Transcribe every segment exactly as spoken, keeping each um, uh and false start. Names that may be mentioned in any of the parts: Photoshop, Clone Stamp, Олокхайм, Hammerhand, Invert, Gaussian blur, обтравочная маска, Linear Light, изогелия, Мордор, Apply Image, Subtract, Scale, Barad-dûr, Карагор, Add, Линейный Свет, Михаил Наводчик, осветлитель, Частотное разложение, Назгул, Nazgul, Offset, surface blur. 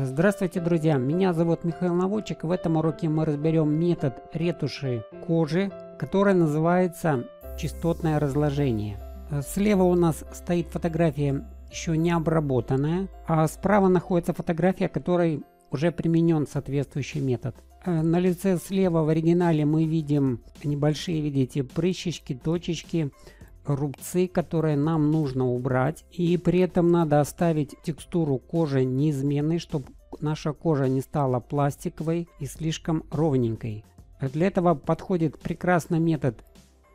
Здравствуйте, друзья! Меня зовут Михаил Наводчик. В этом уроке мы разберем метод ретуши кожи, который называется частотное разложение. Слева у нас стоит фотография еще не обработанная, а справа находится фотография, которой уже применен соответствующий метод. На лице слева в оригинале мы видим небольшие, видите, прыщички, точечки, рубцы, которые нам нужно убрать, и при этом надо оставить текстуру кожи неизменной, чтобы наша кожа не стала пластиковой и слишком ровненькой. Для этого подходит прекрасно метод,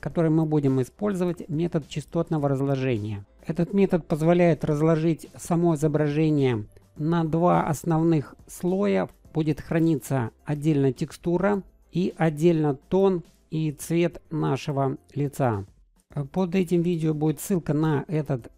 который мы будем использовать, метод частотного разложения. Этот метод позволяет разложить само изображение на два основных слоя. Будет храниться отдельно текстура и отдельно тон и цвет нашего лица. Под этим видео будет ссылка на этот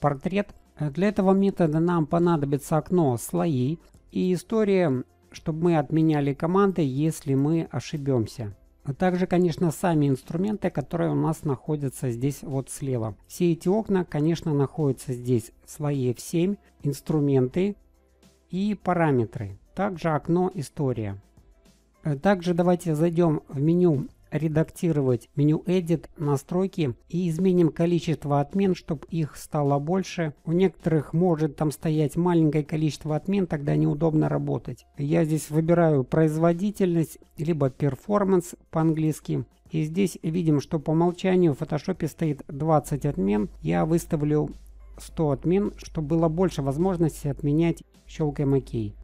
портрет. Для этого метода нам понадобится окно «Слои» и история, чтобы мы отменяли команды, если мы ошибемся. А также, конечно, сами инструменты, которые у нас находятся здесь вот слева. Все эти окна, конечно, находятся здесь. Слои эф семь, инструменты и параметры. Также окно «История». Также давайте зайдем в меню «Редактировать», меню Edit, настройки, и изменим количество отмен, чтобы их стало больше. У некоторых может там стоять маленькое количество отмен, тогда неудобно работать. Я здесь выбираю производительность, либо перформанс по-английски. И здесь видим, что по умолчанию в Photoshop стоит двадцать отмен. Я выставлю сто отмен, чтобы было больше возможности отменять. Щелкаем ОК.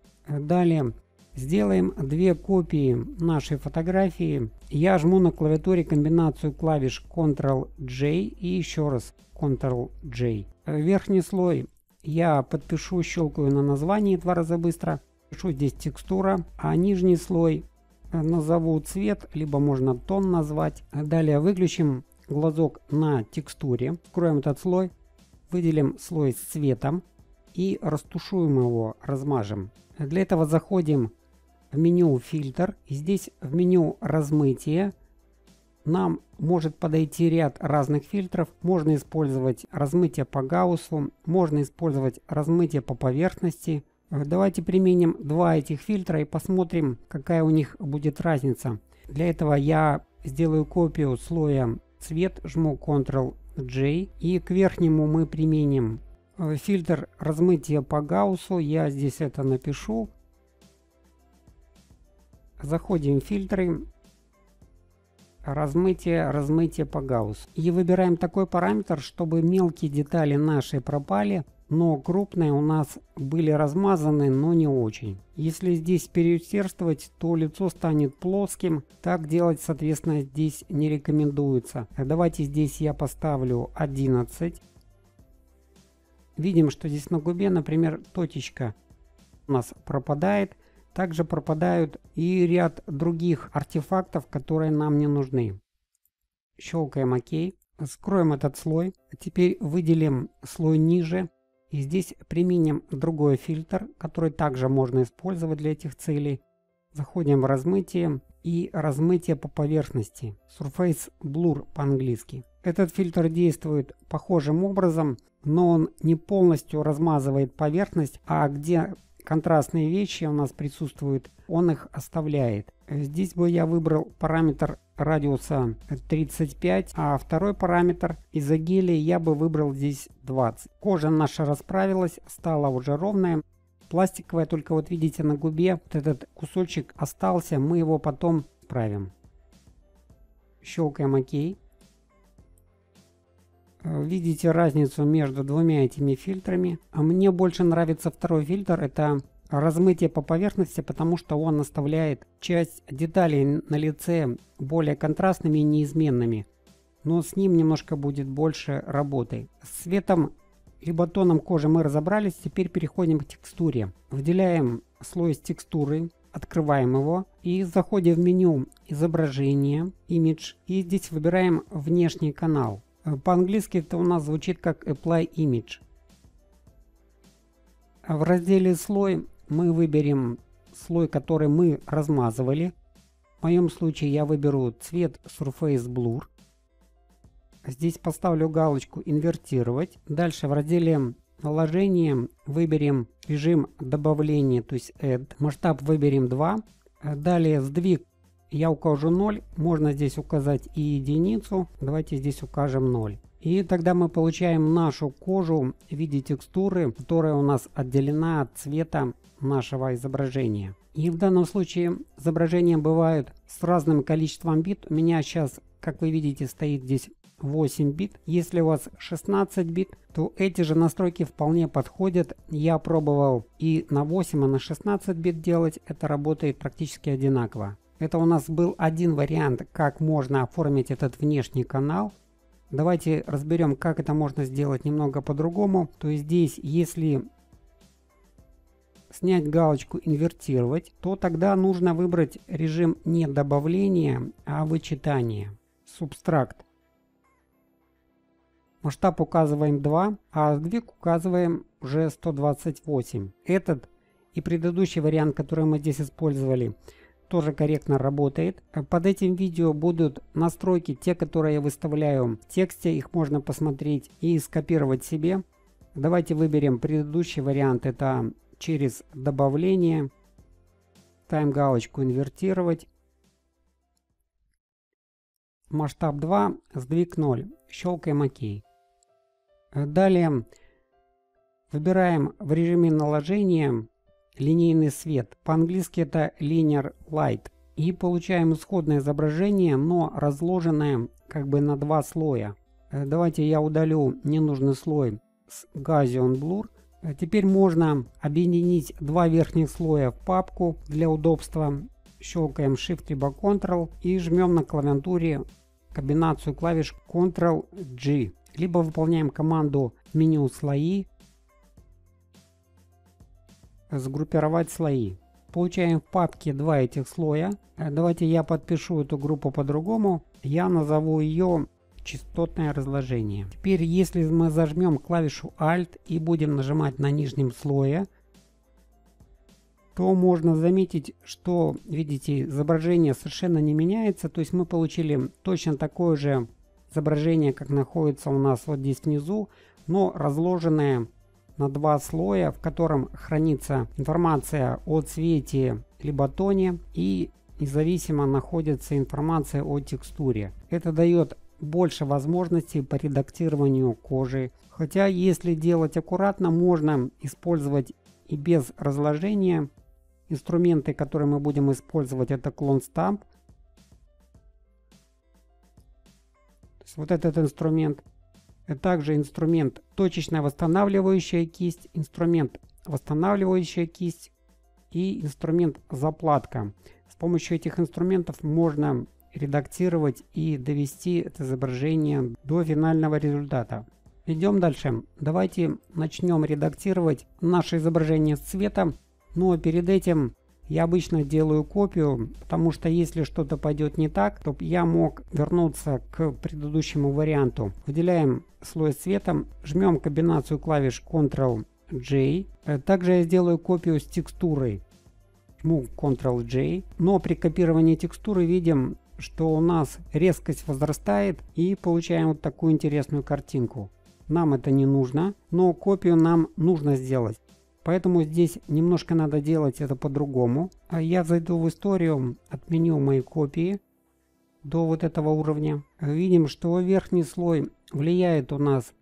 Далее. Сделаем две копии нашей фотографии. Я жму на клавиатуре комбинацию клавиш контрол джей и еще раз контрол джей. Верхний слой я подпишу, щелкаю на название два раза быстро. Пишу здесь текстура, а нижний слой назову цвет, либо можно тон назвать. Далее выключим глазок на текстуре, откроем этот слой, выделим слой с цветом и растушуем его, размажем. Для этого заходим в меню «Фильтр», и здесь в меню «Размытие» нам может подойти ряд разных фильтров. Можно использовать размытие по гауссу, можно использовать размытие по поверхности. Давайте применим два этих фильтра и посмотрим, какая у них будет разница. Для этого я сделаю копию слоя «Цвет», жму контрол джей, и к верхнему мы применим фильтр размытия по гауссу. Я здесь это напишу. Заходим в фильтры, размытие, размытие по гауссу. И выбираем такой параметр, чтобы мелкие детали наши пропали, но крупные у нас были размазаны, но не очень. Если здесь переусердствовать, то лицо станет плоским. Так делать, соответственно, здесь не рекомендуется. Давайте здесь я поставлю одиннадцать. Видим, что здесь на губе, например, точечка у нас пропадает. Также пропадают и ряд других артефактов, которые нам не нужны. Щелкаем ОК. Скроем этот слой. Теперь выделим слой ниже. И здесь применим другой фильтр, который также можно использовать для этих целей. Заходим в размытие и размытие по поверхности. Surface blur по-английски. Этот фильтр действует похожим образом, но он не полностью размазывает поверхность, а где контрастные вещи у нас присутствуют, он их оставляет. Здесь бы я выбрал параметр радиуса тридцать пять, а второй параметр изогелия я бы выбрал здесь двадцать. Кожа наша расправилась, стала уже ровная. Пластиковая, только вот видите на губе, вот этот кусочек остался, мы его потом исправим. Щелкаем ОК. Видите разницу между двумя этими фильтрами. А мне больше нравится второй фильтр, это размытие по поверхности, потому что он оставляет часть деталей на лице более контрастными и неизменными. Но с ним немножко будет больше работы. С цветом либо тоном кожи мы разобрались, теперь переходим к текстуре. Выделяем слой с текстуры, открываем его и заходим в меню «Изображение», «Image», и здесь выбираем «Внешний канал». По-английски это у нас звучит как Apply Image. В разделе «Слой» мы выберем слой, который мы размазывали. В моем случае я выберу цвет Surface Blur. Здесь поставлю галочку «Инвертировать». Дальше в разделе наложением выберем режим добавления, то есть Add. Масштаб выберем два. Далее сдвиг я укажу ноль. Можно здесь указать и единицу. Давайте здесь укажем ноль. И тогда мы получаем нашу кожу в виде текстуры, которая у нас отделена от цвета нашего изображения. И в данном случае изображения бывают с разным количеством бит. У меня сейчас, как вы видите, стоит здесь восемь бит. Если у вас шестнадцать бит, то эти же настройки вполне подходят. Я пробовал и на восемь, и на шестнадцать бит делать. Это работает практически одинаково. Это у нас был один вариант, как можно оформить этот внешний канал. Давайте разберем, как это можно сделать немного по-другому. То есть здесь, если снять галочку «Инвертировать», то тогда нужно выбрать режим не добавления, а вычитания. Subtract. Масштаб указываем два, а сдвиг указываем уже сто двадцать восемь. Этот и предыдущий вариант, который мы здесь использовали, тоже корректно работает. Под этим видео будут настройки, те, которые я выставляю в тексте. Их можно посмотреть и скопировать себе. Давайте выберем предыдущий вариант. Это через добавление. Ставим галочку «Инвертировать». Масштаб два, сдвиг ноль. Щелкаем ОК. Далее выбираем в режиме наложения линейный свет. По-английски это Linear Light. И получаем исходное изображение, но разложенное как бы на два слоя. Давайте я удалю ненужный слой с Gaussian Blur. Теперь можно объединить два верхних слоя в папку для удобства. Щелкаем Shift либо Ctrl и жмем на клавиатуре комбинацию клавиш Ctrl-G. Либо выполняем команду меню «Слои», «Сгруппировать слои». Получаем в папке два этих слоя. Давайте я подпишу эту группу по-другому. Я назову ее «Частотное разложение». Теперь, если мы зажмем клавишу Alt и будем нажимать на нижнем слое, то можно заметить, что, видите, изображение совершенно не меняется. То есть мы получили точно такое же изображение, как находится у нас вот здесь внизу, но разложенное на два слоя, в котором хранится информация о цвете либо тоне и независимо находится информация о текстуре. Это дает больше возможностей по редактированию кожи. Хотя, если делать аккуратно, можно использовать и без разложения. Инструменты, которые мы будем использовать, это Clone Stamp. То есть вот этот инструмент. Также инструмент точечная восстанавливающая кисть, инструмент восстанавливающая кисть и инструмент заплатка. С помощью этих инструментов можно редактировать и довести это изображение до финального результата. Идем дальше. Давайте начнем редактировать наше изображение с цветом. Но перед этим я обычно делаю копию, потому что если что-то пойдет не так, то я мог вернуться к предыдущему варианту. Выделяем слой с цветом, жмем комбинацию клавиш Ctrl-J. Также я сделаю копию с текстурой. Жму Ctrl-J, но при копировании текстуры видим, что у нас резкость возрастает и получаем вот такую интересную картинку. Нам это не нужно, но копию нам нужно сделать. Поэтому здесь немножко надо делать это по-другому. Я зайду в историю, отменю мои копии до вот этого уровня. Видим, что верхний слой влияет у нас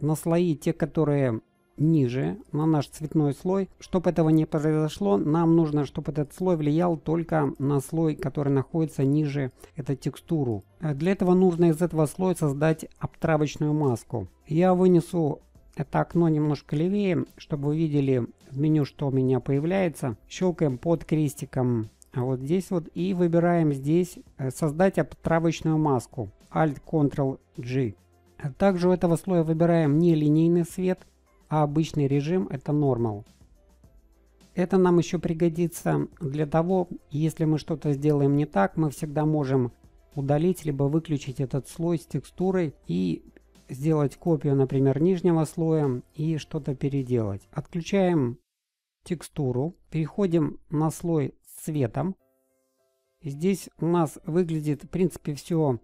на слои, те, которые ниже, на наш цветной слой. Чтобы этого не произошло, нам нужно, чтобы этот слой влиял только на слой, который находится ниже, это текстуру. Для этого нужно из этого слоя создать обтравочную маску. Я вынесу это окно немножко левее, чтобы вы видели в меню, что у меня появляется. Щелкаем под крестиком вот здесь вот и выбираем здесь «Создать обтравочную маску». Alt-Ctrl-G. Также у этого слоя выбираем не линейный свет, а обычный режим, это Normal. Это нам еще пригодится для того, если мы что-то сделаем не так, мы всегда можем удалить либо выключить этот слой с текстурой и сделать копию, например, нижнего слоя и что-то переделать. Отключаем текстуру, переходим на слой с цветом. Здесь у нас выглядит, в принципе, все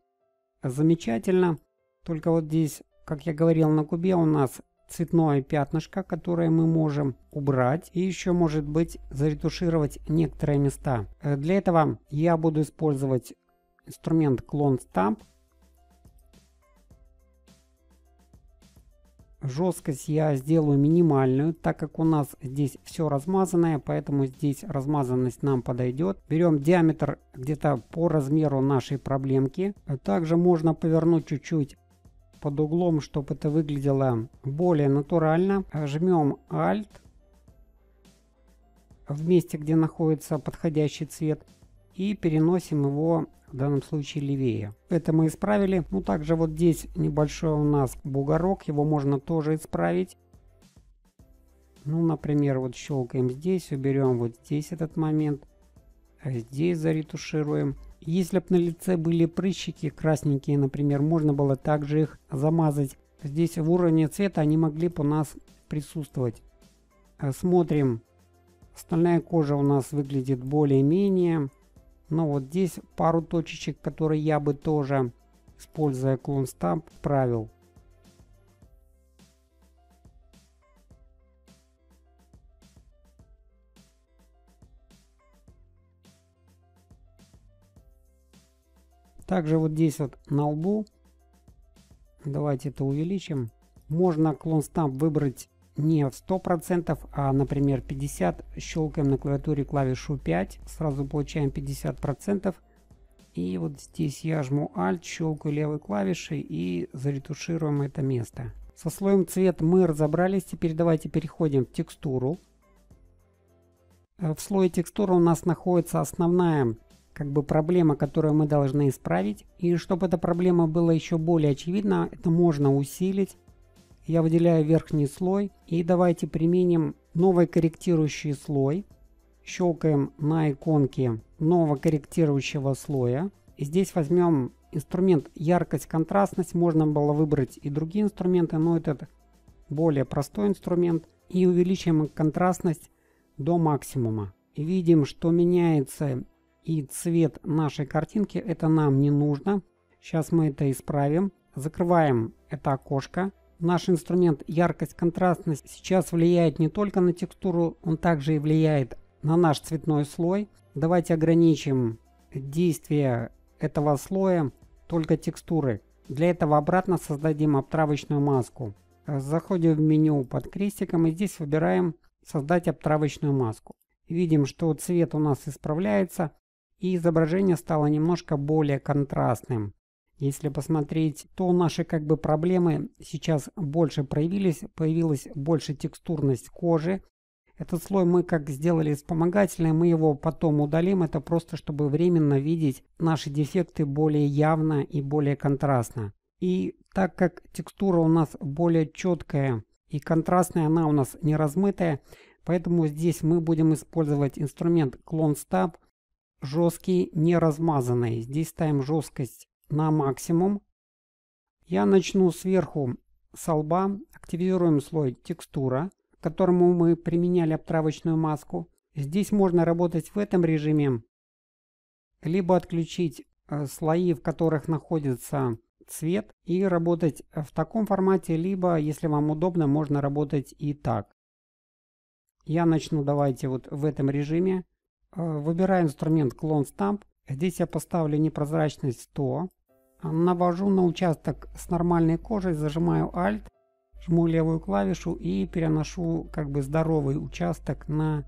замечательно, только вот здесь Как я говорил, на кубе у нас цветное пятнышко, которое мы можем убрать, и еще, может быть, заретушировать некоторые места. Для этого я буду использовать инструмент Clone Stamp. Жесткость я сделаю минимальную, так как у нас здесь все размазанное, поэтому здесь размазанность нам подойдет. Берем диаметр где-то по размеру нашей проблемки. Также можно повернуть чуть-чуть под углом, чтобы это выглядело более натурально. Жмем Alt в месте, где находится подходящий цвет, и переносим его в данном случае левее. Это мы исправили. Ну, также вот здесь небольшой у нас бугорок, его можно тоже исправить. Ну, например, вот щелкаем здесь, уберем вот здесь этот момент, здесь заретушируем. Если бы на лице были прыщики красненькие, например, можно было также их замазать. Здесь в уровне цвета они могли бы у нас присутствовать. Смотрим. Остальная кожа у нас выглядит более-менее. Но вот здесь пару точечек, которые я бы тоже, используя Clone Stamp, вправил. Также вот здесь вот на лбу, давайте это увеличим. Можно Clone Stamp выбрать не в сто процентов, а, например, пятьдесят. Щелкаем на клавиатуре клавишу пять, сразу получаем пятьдесят процентов. И вот здесь я жму Alt, щелкаю левой клавишей и заретушируем это место. Со слоем цвет мы разобрались. Теперь давайте переходим в текстуру. В слое текстуры у нас находится основная как бы проблема, которую мы должны исправить. И чтобы эта проблема была еще более очевидна, это можно усилить. Я выделяю верхний слой, и давайте применим новый корректирующий слой. Щелкаем на иконке нового корректирующего слоя. И здесь возьмем инструмент яркость, контрастность. Можно было выбрать и другие инструменты, но этот более простой инструмент. И увеличим контрастность до максимума. И видим, что меняется и цвет нашей картинки. Это нам не нужно. Сейчас мы это исправим. Закрываем это окошко. Наш инструмент яркость, контрастность сейчас влияет не только на текстуру, он также и влияет на наш цветной слой. Давайте ограничим действие этого слоя только текстуры. Для этого обратно создадим обтравочную маску. Заходим в меню под крестиком и здесь выбираем создать обтравочную маску. Видим, что цвет у нас исправляется и изображение стало немножко более контрастным. Если посмотреть, то наши как бы проблемы сейчас больше проявились, появилась больше текстурность кожи. Этот слой мы как сделали вспомогательный, мы его потом удалим, это просто чтобы временно видеть наши дефекты более явно и более контрастно. И так как текстура у нас более четкая и контрастная, она у нас не размытая, поэтому здесь мы будем использовать инструмент Clone Stamp, жесткий, не размазанный. Здесь ставим жесткость на максимум. Я начну сверху со лба, активизируем слой текстура, к которому мы применяли обтравочную маску. Здесь можно работать в этом режиме, либо отключить слои, в которых находится цвет, и работать в таком формате, либо, если вам удобно, можно работать и так. Я начну, давайте, вот в этом режиме. Выбираю инструмент Clone Stamp. Здесь я поставлю непрозрачность сто. Навожу на участок с нормальной кожей, зажимаю Alt, жму левую клавишу и переношу как бы здоровый участок на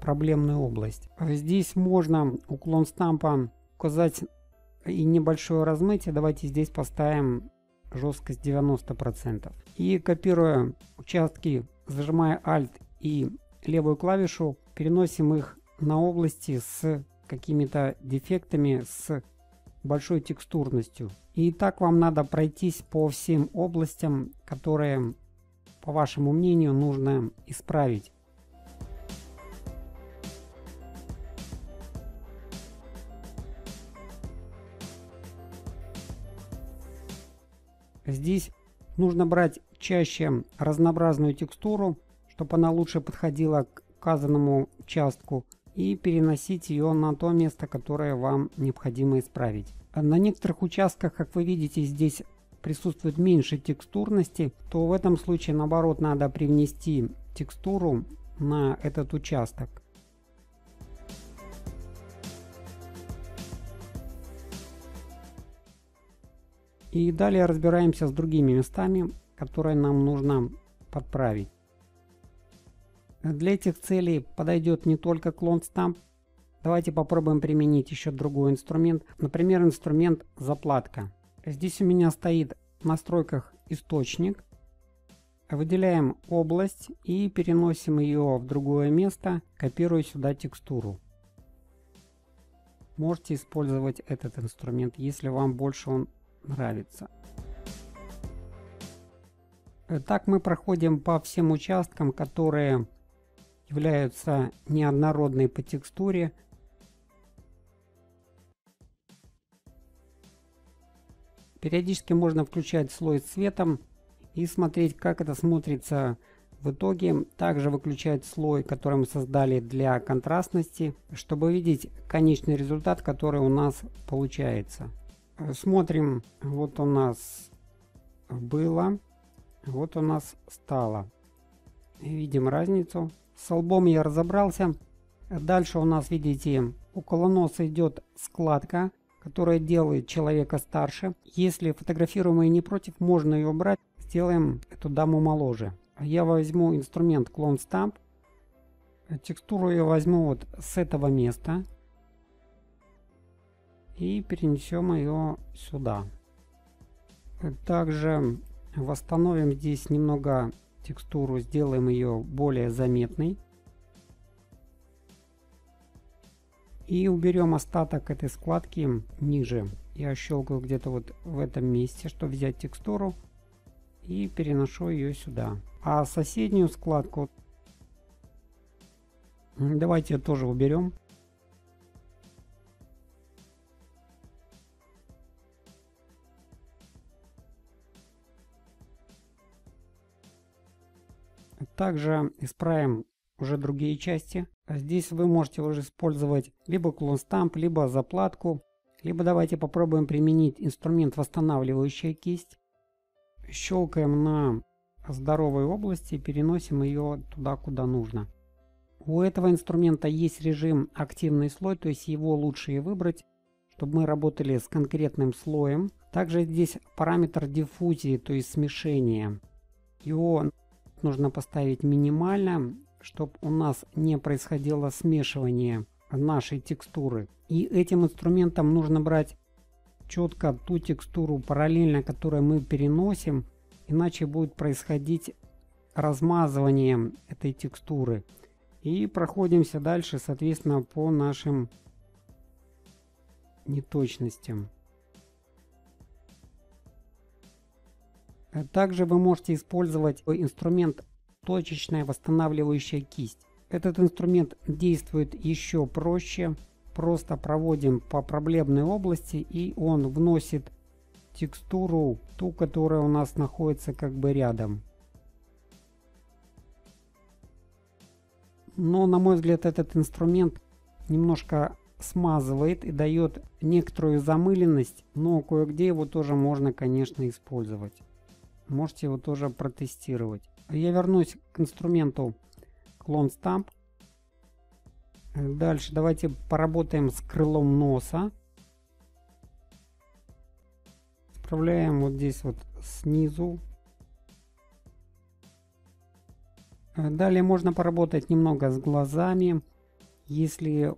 проблемную область. Здесь можно у Clone Stamp указать и небольшое размытие. Давайте здесь поставим жесткость девяносто процентов. И копируя участки, зажимая Alt и левую клавишу, переносим их на области с какими-то дефектами, с большой текстурностью. И так вам надо пройтись по всем областям, которые, по вашему мнению, нужно исправить. Здесь нужно брать чаще разнообразную текстуру, чтобы она лучше подходила к указанному участку, и переносить ее на то место, которое вам необходимо исправить. На некоторых участках, как вы видите, здесь присутствует меньше текстурности, то в этом случае наоборот надо привнести текстуру на этот участок. И далее разбираемся с другими местами, которые нам нужно подправить. Для этих целей подойдет не только Clone Stamp. Давайте попробуем применить еще другой инструмент. Например, инструмент заплатка. Здесь у меня стоит в настройках источник. Выделяем область и переносим ее в другое место, копируя сюда текстуру. Можете использовать этот инструмент, если вам больше он нравится. Так мы проходим по всем участкам, которые являются неоднородные по текстуре. Периодически можно включать слой с цветом и смотреть, как это смотрится в итоге. Также выключать слой, который мы создали для контрастности, чтобы видеть конечный результат, который у нас получается. Смотрим, вот у нас было, вот у нас стало. Видим разницу. С лбом я разобрался. Дальше у нас, видите, около носа идет складка, которая делает человека старше. Если фотографируемый не против, можно ее убрать. Сделаем эту даму моложе. Я возьму инструмент Clone Stamp. Текстуру я возьму вот с этого места. И перенесем ее сюда. Также восстановим здесь немного текстуру, сделаем ее более заметной. И уберем остаток этой складки ниже. Я щелкаю где-то вот в этом месте, чтобы взять текстуру. И переношу ее сюда. А соседнюю складку давайте тоже уберем. Также исправим уже другие части. Здесь вы можете уже использовать либо Clone Stamp, либо заплатку, либо давайте попробуем применить инструмент восстанавливающая кисть. Щелкаем на здоровой области и переносим ее туда, куда нужно. У этого инструмента есть режим активный слой, то есть его лучше и выбрать, чтобы мы работали с конкретным слоем. Также здесь параметр диффузии, то есть смешения. Его нужно поставить минимально, чтобы у нас не происходило смешивание нашей текстуры. И этим инструментом нужно брать четко ту текстуру параллельно, которую мы переносим, иначе будет происходить размазывание этой текстуры. И проходимся дальше, соответственно, по нашим неточностям. Также вы можете использовать инструмент точечная восстанавливающая кисть. Этот инструмент действует еще проще. Просто проводим по проблемной области, и он вносит текстуру, ту, которая у нас находится как бы рядом. Но, на мой взгляд, этот инструмент немножко смазывает и дает некоторую замыленность, но кое-где его тоже можно, конечно, использовать. Можете его тоже протестировать. Я вернусь к инструменту Clone Stamp. Дальше давайте поработаем с крылом носа. Справляем вот здесь вот снизу. Далее можно поработать немного с глазами. Если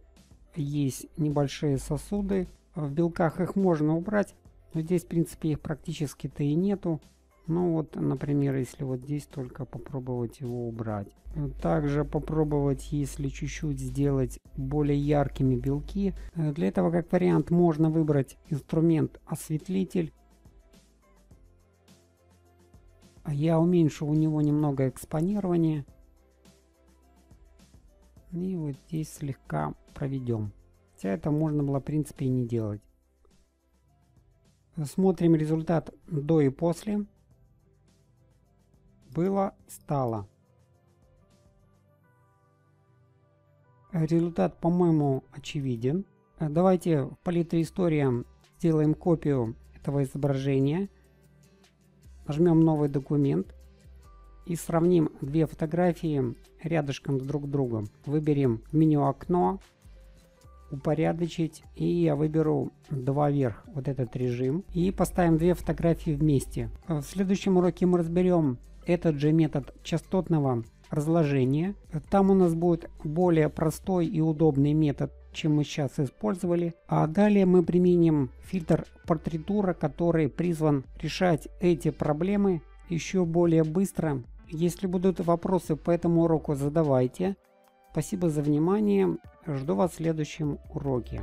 есть небольшие сосуды, в белках их можно убрать. Но здесь, в принципе, их практически-то и нету. Ну вот, например, если вот здесь только попробовать его убрать. Также попробовать, если чуть-чуть сделать более яркими белки. Для этого, как вариант, можно выбрать инструмент осветлитель. Я уменьшу у него немного экспонирование. И вот здесь слегка проведем. Хотя это можно было, в принципе, и не делать. Смотрим результат до и после. Было, стало. Результат, по-моему, очевиден. Давайте в палитре история сделаем копию этого изображения. Нажмем новый документ и сравним две фотографии рядышком друг с другом. Выберем меню окно, упорядочить, и я выберу два вверх, вот этот режим, и поставим две фотографии вместе. В следующем уроке мы разберем этот же метод частотного разложения. Там у нас будет более простой и удобный метод, чем мы сейчас использовали. А далее мы применим фильтр портретура, который призван решать эти проблемы еще более быстро. Если будут вопросы по этому уроку, задавайте. Спасибо за внимание. Жду вас в следующем уроке.